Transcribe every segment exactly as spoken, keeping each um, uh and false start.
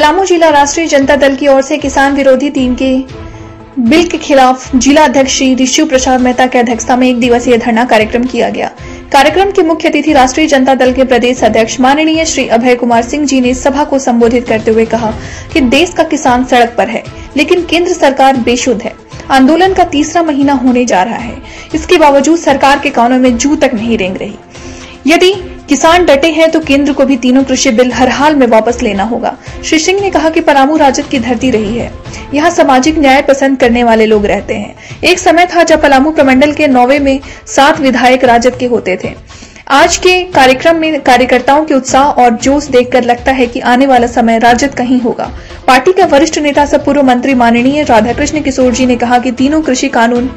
पलामू जिला राष्ट्रीय जनता दल की ओर से किसान विरोधी टीम के बिल के खिलाफ जिला अध्यक्ष श्री ऋषु प्रसाद मेहता की अध्यक्षता में एक दिवसीय धरना कार्यक्रम किया गया। कार्यक्रम के मुख्य अतिथि राष्ट्रीय जनता दल के प्रदेश अध्यक्ष माननीय श्री अभय कुमार सिंह जी ने सभा को संबोधित करते हुए कहा कि देश का किसान सड़क पर है, लेकिन केंद्र सरकार बेसुध है। आंदोलन का तीसरा महीना होने जा रहा है, इसके बावजूद सरकार के कानों में जू तक नहीं रेंग रही। यदि किसान डटे हैं तो केंद्र को भी तीनों कृषि बिल हर हाल में वापस लेना होगा। श्री सिंह ने कहा कि पलामू राजद की धरती रही है, यहाँ सामाजिक न्याय पसंद करने वाले लोग रहते हैं। एक समय था जब पलामू प्रमंडल के नौवे में सात विधायक राजद के होते थे। आज के कार्यक्रम में कार्यकर्ताओं के उत्साह और जोश देखकर लगता है कि आने वाला समय राजद का ही होगा। पार्टी का वरिष्ठ नेता सह पूर्व मंत्री माननीय राधाकृष्ण किशोर जी ने कहा कि तीनों कृषि कानून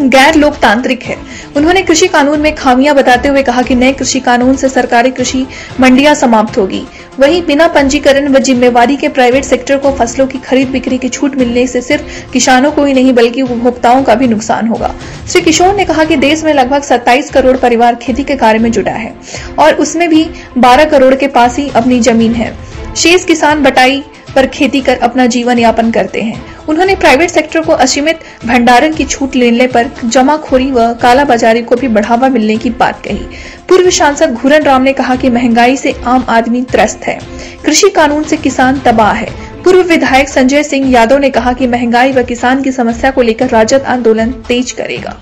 गैर लोकतांत्रिक है। उन्होंने कृषि कानून में खामियां बताते हुए कहा कि नए कृषि कानून से सरकारी कृषि मंडियां समाप्त होगी। वहीं बिना पंजीकरण व जिम्मेवारी के प्राइवेट सेक्टर को फसलों की खरीद बिक्री की छूट मिलने से सिर्फ किसानों को ही नहीं बल्कि उपभोक्ताओं का भी नुकसान होगा। श्री किशोर ने कहा कि देश में लगभग सत्ताईस करोड़ परिवार खेती के कार्य में जुटा है और उसमें भी बारह करोड़ के पास ही अपनी जमीन है। शेष किसान बटाई पर खेती कर अपना जीवन यापन करते हैं। उन्होंने प्राइवेट सेक्टर को असीमित भंडारण की छूट लेने पर जमाखोरी व कालाबाजारी को भी बढ़ावा मिलने की बात कही। पूर्व सांसद घुरन राम ने कहा कि महंगाई से आम आदमी त्रस्त है, कृषि कानून से किसान तबाह है। पूर्व विधायक संजय सिंह यादव ने कहा कि महंगाई व किसान की समस्या को लेकर राजद आंदोलन तेज करेगा।